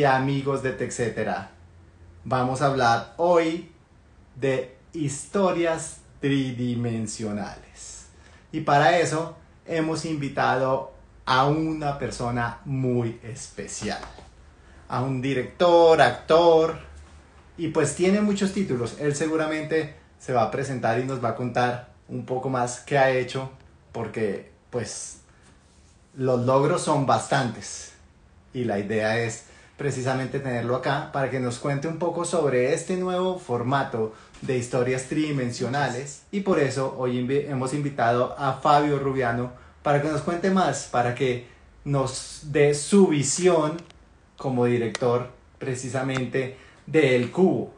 día, amigos de TECHcetera. Vamos a hablar hoy de historias tridimensionales. Y para eso hemos invitado a una persona muy especial. A un director, actor, y pues tiene muchos títulos. Él seguramente se va a presentar y nos va a contar un poco más qué ha hecho, porque pues los logros son bastantes. Y la idea es precisamente tenerlo acá para que nos cuente un poco sobre este nuevo formato de historias tridimensionales. Y por eso hoy hemos invitado a Fabio Rubiano para que nos cuente más, para que nos dé su visión como director precisamente de El Cubo,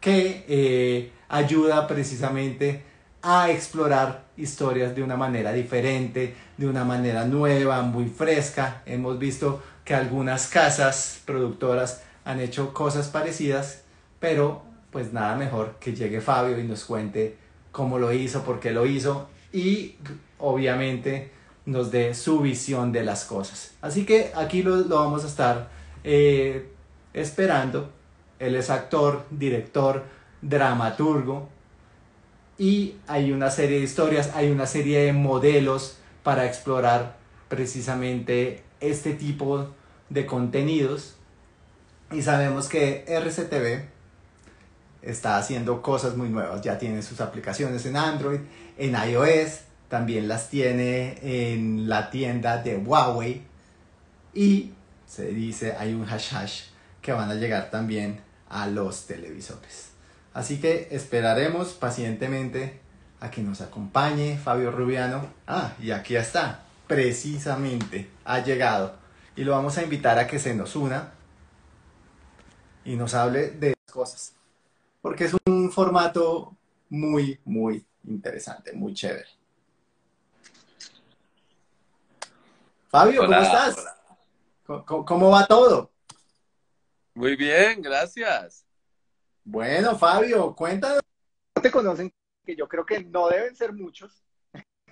que ayuda precisamente a explorar historias de una manera diferente, de una manera nueva, muy fresca. Hemos visto que algunas casas productoras han hecho cosas parecidas, pero pues nada mejor que llegue Fabio y nos cuente cómo lo hizo, por qué lo hizo y obviamente nos dé su visión de las cosas. Así que aquí lo vamos a estar esperando. Él es actor, director, dramaturgo, y hay una serie de historias, hay una serie de modelos para explorar precisamente este tipo de contenidos. Y sabemos que RCTV está haciendo cosas muy nuevas. Ya tiene sus aplicaciones en Android, en iOS, también las tiene en la tienda de Huawei. Y se dice, hay un hashtag que van a llegar también a los televisores. Así que esperaremos pacientemente a que nos acompañe Fabio Rubiano. Ah, y aquí está, precisamente, ha llegado. Y lo vamos a invitar a que se nos una y nos hable de cosas. Porque es un formato muy, muy interesante, muy chévere. Fabio, hola, ¿cómo estás? Hola. ¿Cómo va todo? Muy bien, gracias. Bueno, Fabio, cuéntanos, te conocen, que yo creo que no deben ser muchos.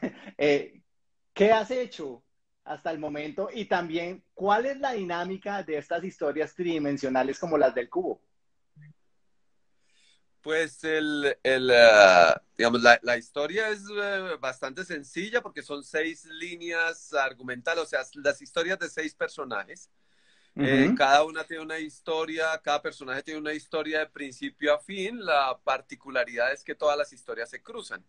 ¿Qué has hecho hasta el momento? Y también, ¿cuál es la dinámica de estas historias tridimensionales como las del Cubo? Pues digamos, la historia es bastante sencilla porque son 6 líneas argumentales, o sea, las historias de 6 personajes. Cada una tiene una historia, cada personaje tiene una historia de principio a fin. La particularidad es que todas las historias se cruzan.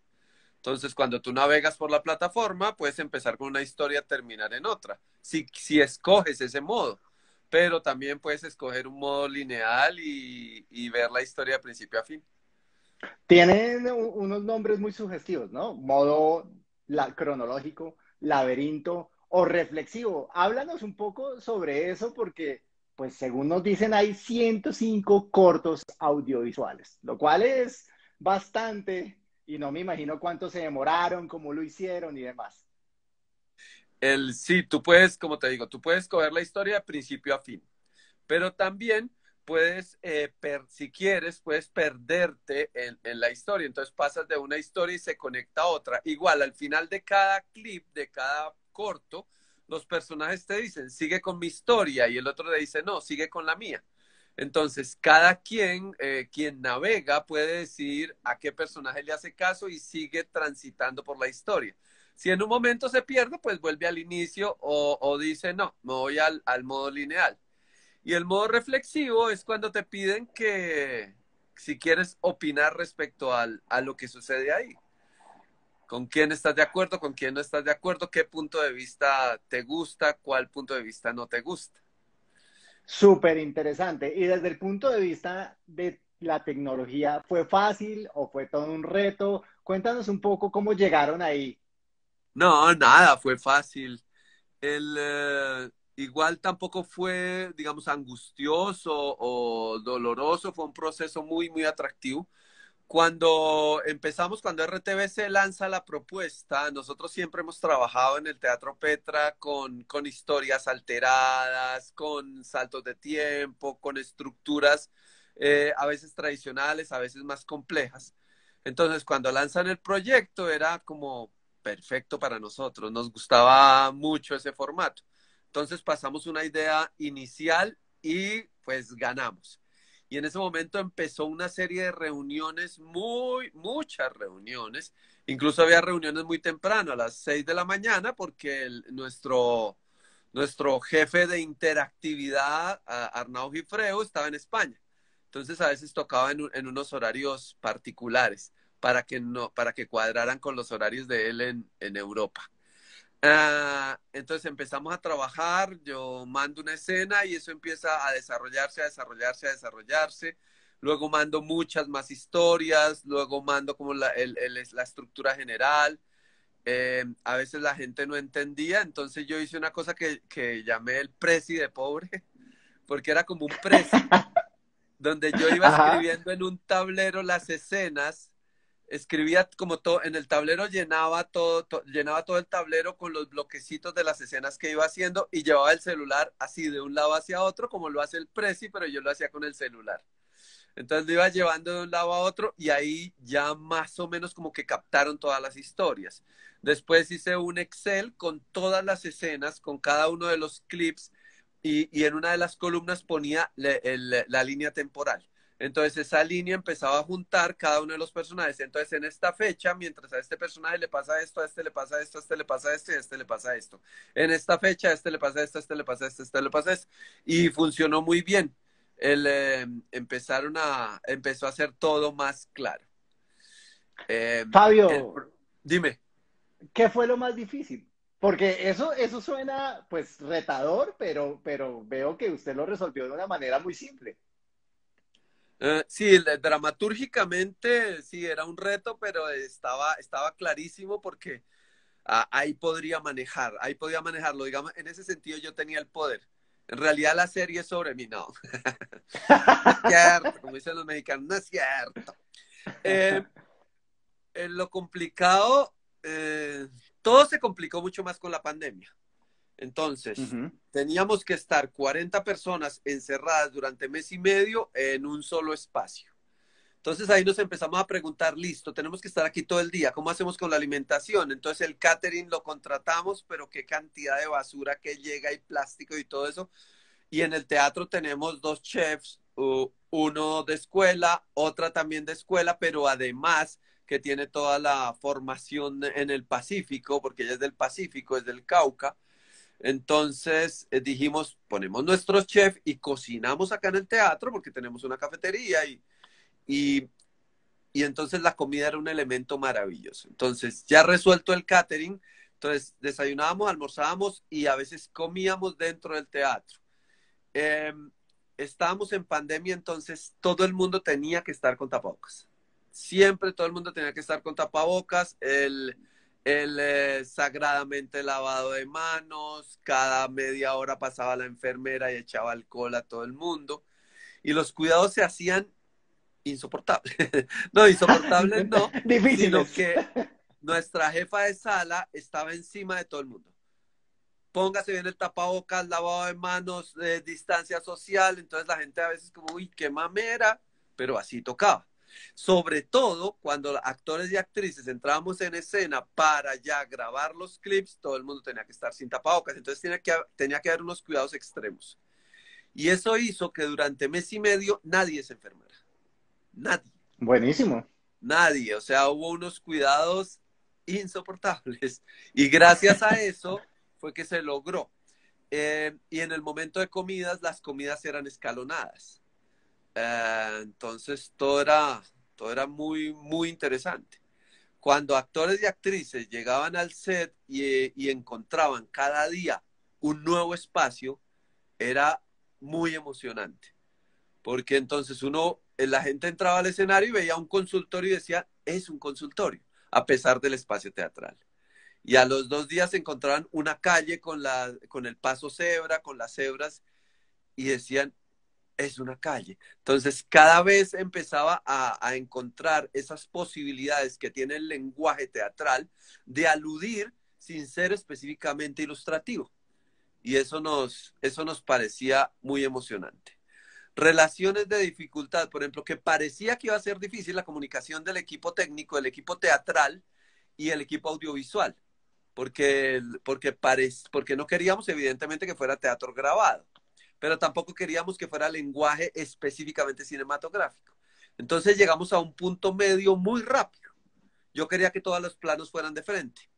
Entonces, cuando tú navegas por la plataforma, puedes empezar con una historia, terminar en otra, si escoges ese modo. Pero también puedes escoger un modo lineal y ver la historia de principio a fin. Tienen unos nombres muy sugestivos, ¿no? Modo cronológico, laberinto o reflexivo. Háblanos un poco sobre eso porque, pues según nos dicen, hay 105 cortos audiovisuales, lo cual es bastante, y no me imagino cuánto se demoraron, cómo lo hicieron y demás. Sí, tú puedes, como te digo, tú puedes coger la historia de principio a fin, pero también puedes, si quieres, puedes perderte en la historia. Entonces pasas de una historia y se conecta a otra. Igual, al final de cada clip, de cada corto, los personajes te dicen, sigue con mi historia, y el otro le dice, no, sigue con la mía. Entonces, cada quien navega puede decir a qué personaje le hace caso y sigue transitando por la historia. Si en un momento se pierde, pues vuelve al inicio o dice, no, me voy al modo lineal. Y el modo reflexivo es cuando te piden que, si quieres opinar respecto a lo que sucede ahí. ¿Con quién estás de acuerdo? ¿Con quién no estás de acuerdo? ¿Qué punto de vista te gusta? ¿Cuál punto de vista no te gusta? Súper interesante. Y desde el punto de vista de la tecnología, ¿fue fácil o fue todo un reto? Cuéntanos un poco cómo llegaron ahí. No, nada, fue fácil. Igual tampoco fue, digamos, angustioso o doloroso. Fue un proceso muy, muy atractivo. Cuando RTVC lanza la propuesta, nosotros siempre hemos trabajado en el Teatro Petra con historias alteradas, con saltos de tiempo, con estructuras a veces tradicionales, a veces más complejas. Entonces, cuando lanzan el proyecto, era como perfecto para nosotros. Nos gustaba mucho ese formato. Entonces, pasamos una idea inicial y pues ganamos. Y en ese momento empezó una serie de reuniones, muchas reuniones. Incluso había reuniones muy temprano, a las 6 de la mañana, porque nuestro jefe de interactividad, Arnau Gifreu, estaba en España. Entonces a veces tocaba en unos horarios particulares para que cuadraran con los horarios de él en Europa. Entonces empezamos a trabajar, yo mando una escena y eso empieza a desarrollarse, a desarrollarse, a desarrollarse. Luego mando muchas más historias, luego mando como la estructura general. A veces la gente no entendía, entonces yo hice una cosa que llamé el presi de pobre, porque era como un presi, donde yo iba escribiendo en un tablero las escenas. Escribía como todo, en el tablero llenaba todo el tablero con los bloquecitos de las escenas que iba haciendo y llevaba el celular así de un lado hacia otro, como lo hace el presi, pero yo lo hacía con el celular. Entonces lo iba llevando de un lado a otro y ahí ya más o menos como que captaron todas las historias. Después hice un Excel con todas las escenas, con cada uno de los clips y en una de las columnas ponía la línea temporal. Entonces esa línea empezaba a juntar cada uno de los personajes. Entonces en esta fecha, mientras a este personaje le pasa esto, a este le pasa esto, a este le pasa esto y a este le pasa esto. En esta fecha a este le pasa esto, a este le pasa esto, a este le pasa esto. Y funcionó muy bien. Empezó a hacer todo más claro. Fabio, dime. ¿Qué fue lo más difícil? Porque eso suena pues retador, pero veo que usted lo resolvió de una manera muy simple. Sí, dramatúrgicamente sí era un reto, pero estaba clarísimo porque ahí podía manejarlo, digamos, en ese sentido yo tenía el poder. En realidad la serie es sobre mí, no. No es cierto, como dicen los mexicanos, no es cierto. Lo complicado, todo se complicó mucho más con la pandemia. Entonces, teníamos que estar 40 personas encerradas durante mes y medio en un solo espacio. Entonces ahí nos empezamos a preguntar, listo, tenemos que estar aquí todo el día, ¿cómo hacemos con la alimentación? Entonces el catering lo contratamos, pero qué cantidad de basura que llega y plástico y todo eso. Y en el teatro tenemos dos chefs, uno de escuela, otra también de escuela, pero además que tiene toda la formación en el Pacífico, porque ella es del Pacífico, es del Cauca. Entonces dijimos, ponemos nuestros chefs y cocinamos acá en el teatro porque tenemos una cafetería y entonces la comida era un elemento maravilloso. Entonces ya resuelto el catering, entonces desayunábamos, almorzábamos y a veces comíamos dentro del teatro. Estábamos en pandemia, entonces todo el mundo tenía que estar con tapabocas. Siempre todo el mundo tenía que estar con tapabocas, el sagradamente lavado de manos, cada media hora pasaba la enfermera y echaba alcohol a todo el mundo, y los cuidados se hacían insoportables. No, insoportables no, difíciles. Sino que nuestra jefa de sala estaba encima de todo el mundo. Póngase bien el tapabocas, lavado de manos, distancia social, entonces la gente a veces como, uy, qué mamera, pero así tocaba. Sobre todo cuando actores y actrices entrábamos en escena para ya grabar los clips, todo el mundo tenía que estar sin tapabocas, entonces tenía que haber unos cuidados extremos. Y eso hizo que durante mes y medio nadie se enfermara. Nadie. Buenísimo. Nadie, o sea, hubo unos cuidados insoportables. Y gracias a eso fue que se logró. Y en el momento de comidas, las comidas eran escalonadas. Entonces todo era muy, muy interesante. Cuando actores y actrices llegaban al set y encontraban cada día un nuevo espacio, era muy emocionante. Porque entonces la gente entraba al escenario y veía un consultorio y decía, es un consultorio, a pesar del espacio teatral. Y a los 2 días encontraban una calle con el paso cebra, con las cebras, y decían, es una calle. Entonces cada vez empezaba a encontrar esas posibilidades que tiene el lenguaje teatral de aludir sin ser específicamente ilustrativo. Y eso nos parecía muy emocionante. Relaciones de dificultad, por ejemplo, que parecía que iba a ser difícil la comunicación del equipo técnico, el equipo teatral y el equipo audiovisual, porque no queríamos evidentemente que fuera teatro grabado. pero tampoco queríamos que fuera lenguaje específicamente cinematográfico. Entonces llegamos a un punto medio muy rápido. Yo quería que todos los planos fueran de frente,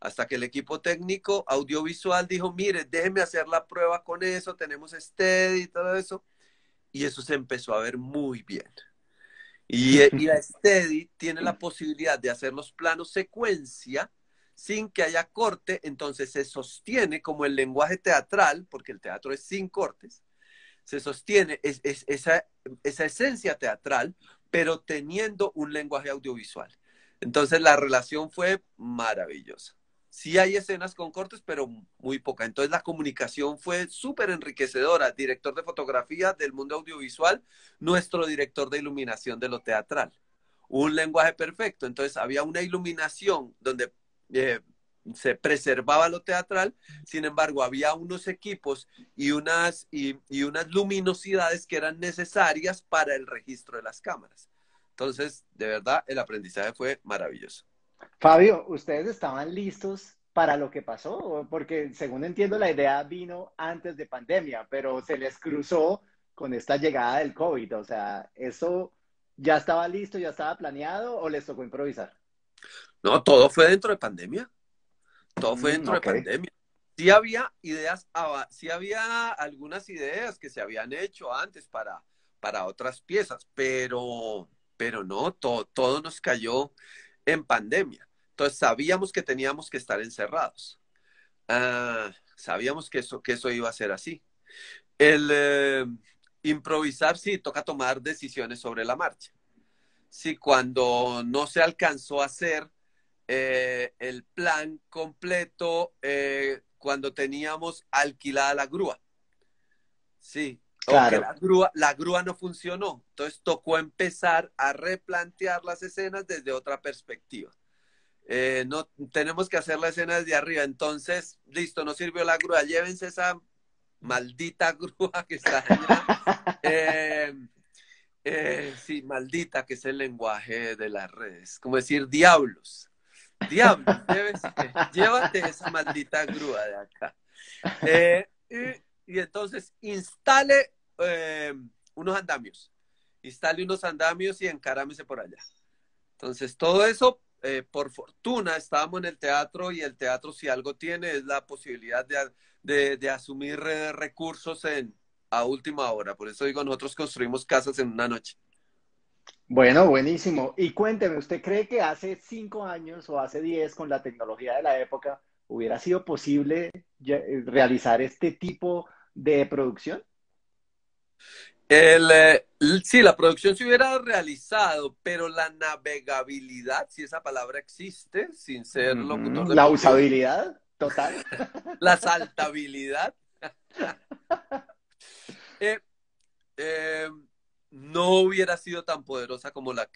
hasta que el equipo técnico audiovisual dijo, mire, déjeme hacer la prueba con eso, tenemos steady y todo eso, y eso se empezó a ver muy bien. Y la steady tiene la posibilidad de hacer los planos secuencia sin que haya corte, entonces se sostiene como el lenguaje teatral, porque el teatro es sin cortes, se sostiene esa esencia teatral, pero teniendo un lenguaje audiovisual. Entonces la relación fue maravillosa. Sí hay escenas con cortes, pero muy poca. Entonces la comunicación fue súper enriquecedora. Director de fotografía del mundo audiovisual, nuestro director de iluminación de lo teatral. Un lenguaje perfecto. Entonces había una iluminación donde se preservaba lo teatral, sin embargo había unos equipos y unas luminosidades que eran necesarias para el registro de las cámaras. Entonces, de verdad, el aprendizaje fue maravilloso. Fabio, ¿ustedes estaban listos para lo que pasó? Porque, según entiendo, la idea vino antes de pandemia, pero se les cruzó con esta llegada del COVID. O sea, ¿eso ya estaba listo, ya estaba planeado o les tocó improvisar? No, todo fue dentro de pandemia. Todo fue dentro de pandemia. Sí había ideas, sí había algunas ideas que se habían hecho antes para otras piezas, pero no, todo nos cayó en pandemia. Entonces sabíamos que teníamos que estar encerrados. Sabíamos que eso iba a ser así. El improvisar, sí, toca tomar decisiones sobre la marcha. Sí, cuando no se alcanzó a hacer el plan completo, cuando teníamos alquilada la grúa. Sí. Claro. La grúa no funcionó, entonces tocó empezar a replantear las escenas desde otra perspectiva. No tenemos que hacer la escena desde arriba, entonces, listo, no sirvió la grúa, llévense esa maldita grúa que está allá. Sí, maldita, que es el lenguaje de las redes, como decir diablos. Diablos, llévate esa maldita grúa de acá. Y entonces instale unos andamios y encarámese por allá. Entonces todo eso, por fortuna, estábamos en el teatro, y el teatro, si algo tiene, es la posibilidad de asumir recursos a última hora. Por eso digo, nosotros construimos casas en una noche. Bueno, buenísimo. Y cuénteme, ¿usted cree que hace 5 años o hace 10, con la tecnología de la época, hubiera sido posible realizar este tipo de producción? Sí, la producción se hubiera realizado, pero la navegabilidad, si esa palabra existe, sin ser locutor de... La usabilidad total. La saltabilidad. No hubiera sido tan poderosa como la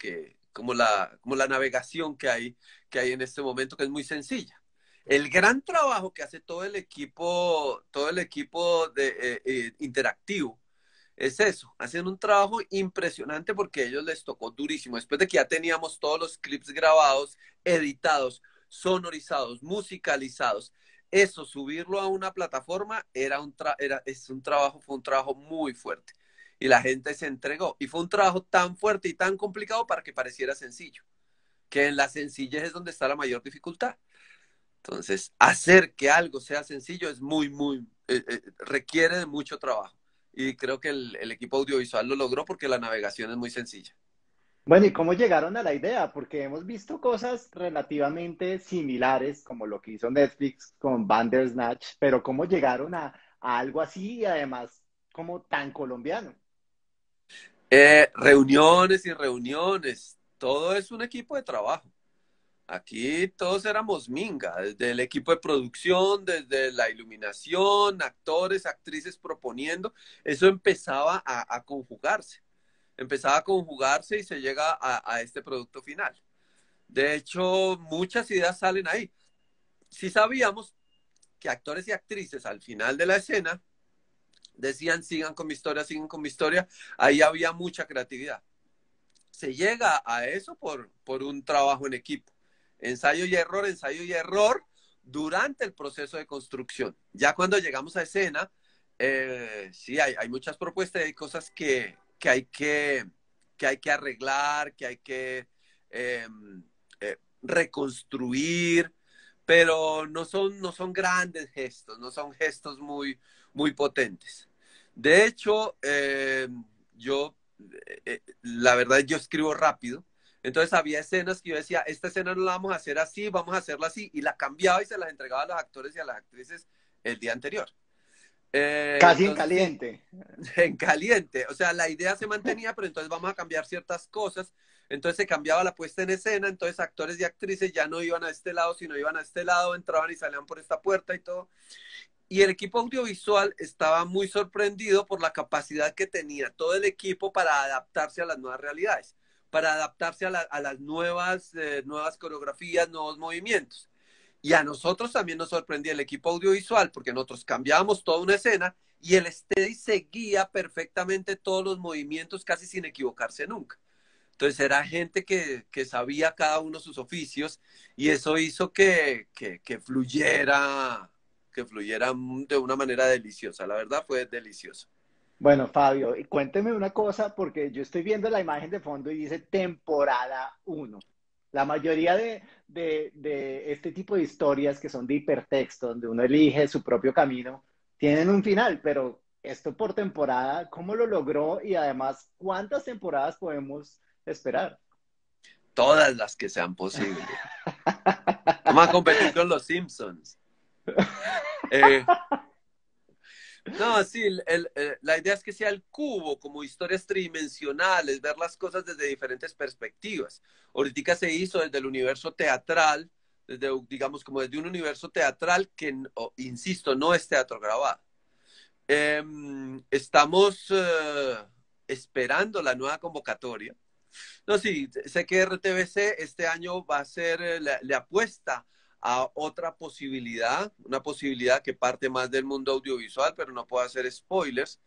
navegación que hay en este momento, que es muy sencilla. El gran trabajo que hace todo el equipo interactivo es eso. Hacen un trabajo impresionante, porque a ellos les tocó durísimo. Después de que ya teníamos todos los clips grabados, editados, sonorizados, musicalizados, eso, subirlo a una plataforma fue un trabajo muy fuerte. Y la gente se entregó. Y fue un trabajo tan fuerte y tan complicado para que pareciera sencillo. Que en la sencillez es donde está la mayor dificultad. Entonces, hacer que algo sea sencillo es requiere de mucho trabajo. Y creo que el equipo audiovisual lo logró, porque la navegación es muy sencilla. Bueno, ¿y cómo llegaron a la idea? Porque hemos visto cosas relativamente similares, como lo que hizo Netflix con Bandersnatch, pero ¿cómo llegaron a algo así, y además como tan colombiano? Reuniones y reuniones. Todo es un equipo de trabajo. Aquí todos éramos minga, desde el equipo de producción, desde la iluminación, actores, actrices proponiendo. Eso empezaba a conjugarse. Empezaba a conjugarse y se llega a este producto final. De hecho, muchas ideas salen ahí. Sí sabíamos que actores y actrices al final de la escena decían, sigan con mi historia, sigan con mi historia. Ahí había mucha creatividad. Se llega a eso por un trabajo en equipo. Ensayo y error durante el proceso de construcción. Ya cuando llegamos a escena, Sí, hay muchas propuestas, hay cosas que hay que arreglar, que hay que reconstruir, pero no son grandes gestos, no son gestos muy, muy potentes. De hecho, la verdad, yo escribo rápido. Entonces había escenas que yo decía, esta escena no la vamos a hacer así, vamos a hacerla así, y la cambiaba y se las entregaba a los actores y a las actrices el día anterior. Casi entonces, en caliente. En caliente. O sea, la idea se mantenía, pero entonces vamos a cambiar ciertas cosas. Entonces se cambiaba la puesta en escena, entonces actores y actrices ya no iban a este lado, sino iban a este lado, entraban y salían por esta puerta y todo. Y el equipo audiovisual estaba muy sorprendido por la capacidad que tenía todo el equipo para adaptarse a las nuevas realidades, para adaptarse a las nuevas coreografías, nuevos movimientos. Y a nosotros también nos sorprendía el equipo audiovisual, porque nosotros cambiábamos toda una escena y el steady seguía perfectamente todos los movimientos casi sin equivocarse nunca. Entonces era gente que sabía cada uno sus oficios y eso hizo que fluyera de una manera deliciosa. La verdad fue delicioso. Bueno, Fabio, cuénteme una cosa, porque yo estoy viendo la imagen de fondo y dice temporada 1. La mayoría de este tipo de historias que son de hipertexto, donde uno elige su propio camino, tienen un final, pero esto por temporada, ¿cómo lo logró? Y además, ¿cuántas temporadas podemos esperar? Todas las que sean posibles. Vamos a competir con los Simpsons. No, sí, la idea es que sea El Cubo, como historias tridimensionales, ver las cosas desde diferentes perspectivas. Ahorita se hizo desde el universo teatral, desde un universo teatral que, insisto, no es teatro grabado. Estamos esperando la nueva convocatoria. No, sí, sé que RTVC este año va a hacer la apuesta a otra posibilidad, una posibilidad que parte más del mundo audiovisual, pero no puedo hacer spoilers.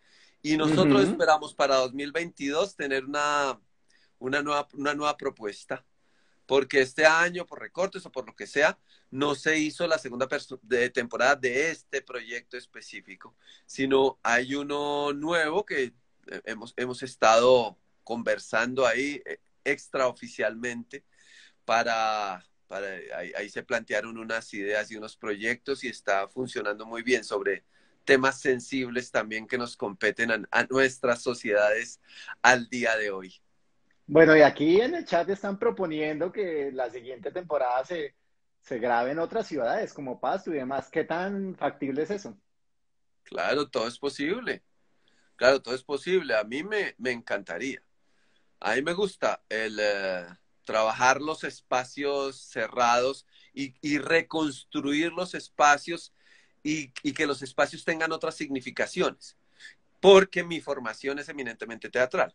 Y nosotros esperamos para 2022 tener una nueva propuesta, porque este año, por recortes o por lo que sea, no se hizo la segunda temporada de este proyecto específico, sino hay uno nuevo que hemos estado conversando ahí extraoficialmente ahí se plantearon unas ideas y unos proyectos y está funcionando muy bien sobre temas sensibles también que nos competen a nuestras sociedades al día de hoy. Bueno, y aquí en el chat están proponiendo que la siguiente temporada se grabe en otras ciudades como Pasto y demás. ¿Qué tan factible es eso? Claro, todo es posible. Claro, todo es posible. A mí me encantaría. A mí me gusta trabajar los espacios cerrados y reconstruir los espacios y que los espacios tengan otras significaciones, porque mi formación es eminentemente teatral.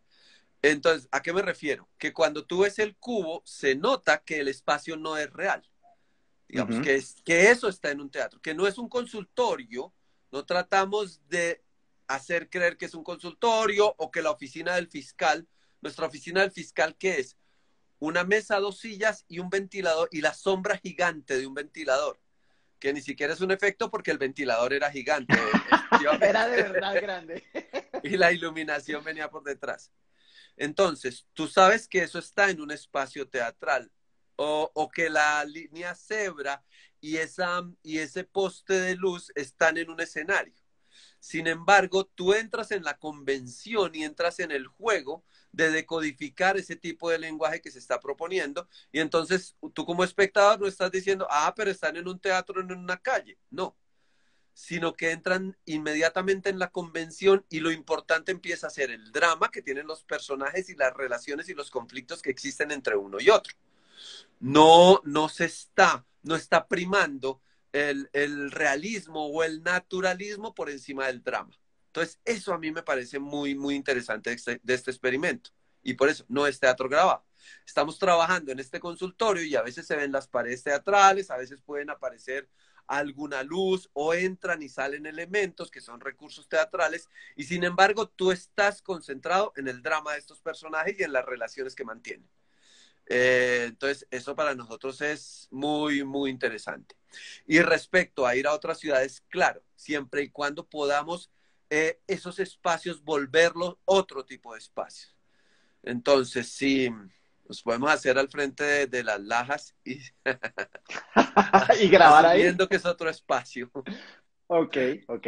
Entonces, ¿a qué me refiero? Que cuando tú ves El Cubo, se nota que el espacio no es real. Digamos que eso está en un teatro, que no es un consultorio, no tratamos de hacer creer que es un consultorio o que la oficina del fiscal, nuestra oficina del fiscal, ¿qué es? Una mesa, dos sillas y un ventilador y la sombra gigante de un ventilador, que ni siquiera es un efecto porque el ventilador era gigante. Era de verdad grande. Y la iluminación venía por detrás. Entonces, tú sabes que eso está en un espacio teatral o que la línea cebra y ese poste de luz están en un escenario. Sin embargo, tú entras en la convención y entras en el juego de decodificar ese tipo de lenguaje que se está proponiendo. Y entonces tú como espectador no estás diciendo, ah, pero están en un teatro, en una calle. No, sino que entran inmediatamente en la convención y lo importante empieza a ser el drama que tienen los personajes y las relaciones y los conflictos que existen entre uno y otro. No está primando el realismo o el naturalismo por encima del drama. Entonces, eso a mí me parece muy, muy interesante de este experimento. Y por eso, no es teatro grabado. Estamos trabajando en este consultorio y a veces se ven las paredes teatrales, a veces pueden aparecer alguna luz o entran y salen elementos que son recursos teatrales. Y sin embargo, tú estás concentrado en el drama de estos personajes y en las relaciones que mantienen. Entonces, eso para nosotros es muy, muy interesante. Y respecto a ir a otras ciudades, claro, siempre y cuando podamos esos espacios, volverlos otro tipo de espacios. Entonces, sí, nos podemos hacer al frente de las lajas y, y grabar ahí. Viendo que es otro espacio. Ok, ok.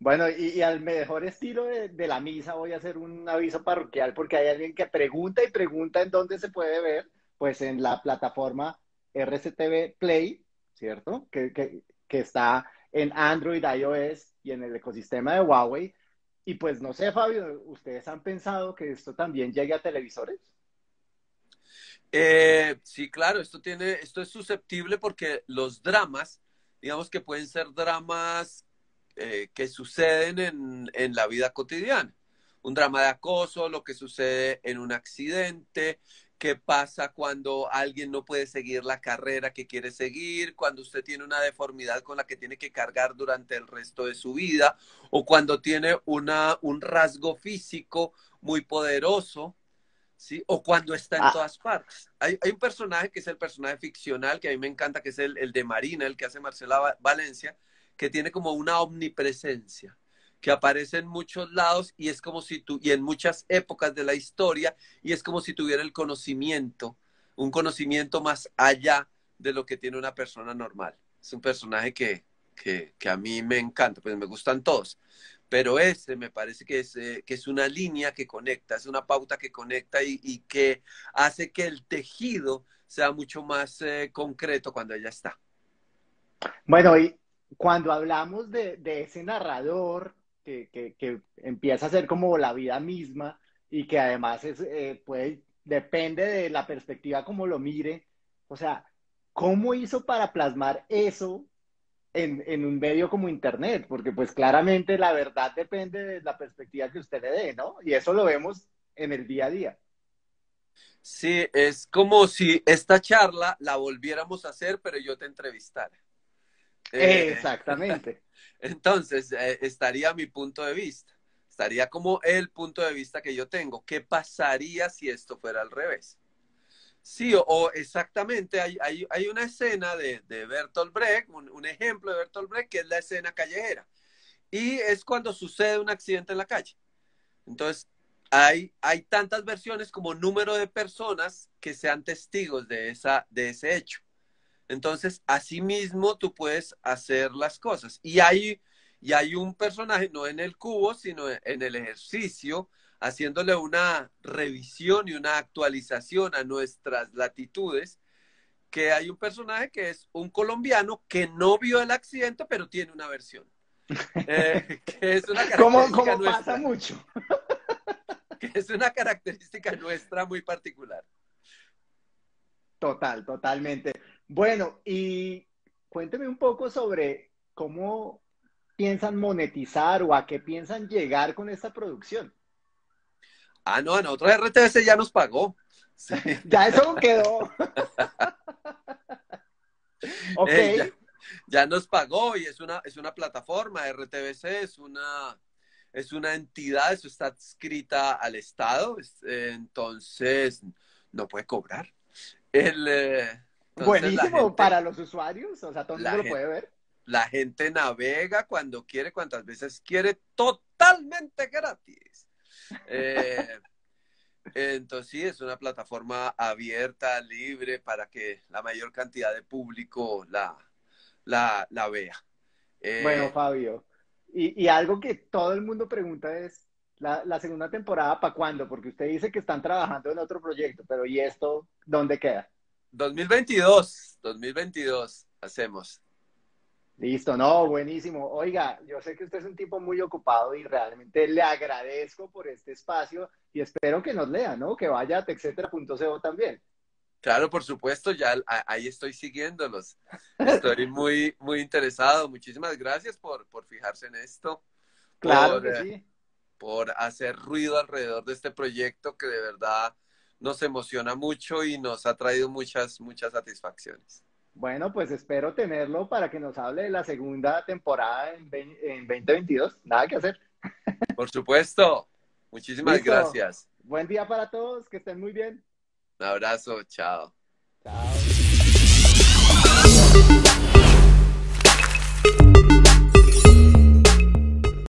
Bueno, y al mejor estilo de la misa voy a hacer un aviso parroquial, porque hay alguien que pregunta y pregunta en dónde se puede ver, pues en la plataforma RCTV Play, ¿cierto? Que está en Android, iOS y en el ecosistema de Huawei. Y pues no sé, Fabio, ¿ustedes han pensado que esto también llegue a televisores? Sí, claro, esto es susceptible porque los dramas, digamos que pueden ser dramas que suceden en la vida cotidiana. Un drama de acoso, lo que sucede en un accidente, qué pasa cuando alguien no puede seguir la carrera que quiere seguir, cuando usted tiene una deformidad con la que tiene que cargar durante el resto de su vida, o cuando tiene un rasgo físico muy poderoso, ¿sí? O cuando está en todas partes. Hay un personaje que es el personaje ficcional, que a mí me encanta, que es el de Marina, el que hace Marcela Valencia, que tiene como una omnipresencia, que aparece en muchos lados y es como si tú, y en muchas épocas de la historia, y es como si tuviera el conocimiento, un conocimiento más allá de lo que tiene una persona normal. Es un personaje que a mí me encanta, pues me gustan todos, pero ese me parece que es una línea que conecta, es una pauta que conecta y que hace que el tejido sea mucho más concreto cuando ella está. Bueno, y cuando hablamos de ese narrador que empieza a ser como la vida misma y que además es, puede, depende de la perspectiva como lo mire, o sea, ¿cómo hizo para plasmar eso en un medio como Internet? Porque pues claramente la verdad depende de la perspectiva que usted le dé, ¿no? Y eso lo vemos en el día a día. Sí, es como si esta charla la volviéramos a hacer, pero yo te entrevistara. Exactamente. Entonces, estaría mi punto de vista. Estaría como el punto de vista que yo tengo. ¿Qué pasaría si esto fuera al revés? Sí, o exactamente, hay una escena de Bertolt Brecht, un ejemplo de Bertolt Brecht, que es la escena callejera. Y es cuando sucede un accidente en la calle. Entonces, hay tantas versiones como número de personas que sean testigos de ese hecho. Entonces, así mismo tú puedes hacer las cosas. Y hay un personaje, no en El Cubo, sino en el ejercicio, haciéndole una revisión y una actualización a nuestras latitudes, que hay un personaje que es un colombiano que no vio el accidente, pero tiene una versión. Que es una característica como pasa mucho. Que es una característica nuestra muy particular. Totalmente. Bueno, y cuénteme un poco sobre cómo piensan monetizar o a qué piensan llegar con esta producción. Ah, no, a nosotros RTVC ya nos pagó. Sí. Ya eso quedó. Ok. Ya nos pagó y es una plataforma, RTVC es una entidad, eso está adscrita al Estado, entonces no puede cobrar. Entonces, buenísimo gente, para los usuarios, o sea, todo el mundo lo puede ver. La gente navega cuando quiere, cuantas veces quiere, totalmente gratis. Entonces sí, es una plataforma abierta, libre, para que la mayor cantidad de público la vea. Bueno, Fabio, y algo que todo el mundo pregunta es, ¿la segunda temporada para cuándo? Porque usted dice que están trabajando en otro proyecto, pero ¿y esto dónde queda? 2022 hacemos. Listo, no, buenísimo. Oiga, yo sé que usted es un tipo muy ocupado y realmente le agradezco por este espacio y espero que nos lea, ¿no? Que vaya a techcetera.co también. Claro, por supuesto, ya ahí estoy siguiéndolos. Estoy muy, muy interesado. Muchísimas gracias por fijarse en esto. Claro que sí. Por hacer ruido alrededor de este proyecto que de verdad nos emociona mucho y nos ha traído muchas satisfacciones. Bueno, pues espero tenerlo para que nos hable de la segunda temporada en 2022. Nada que hacer. Por supuesto. Muchísimas Listo. Gracias. Buen día para todos. Que estén muy bien. Un abrazo. Chao. Chao.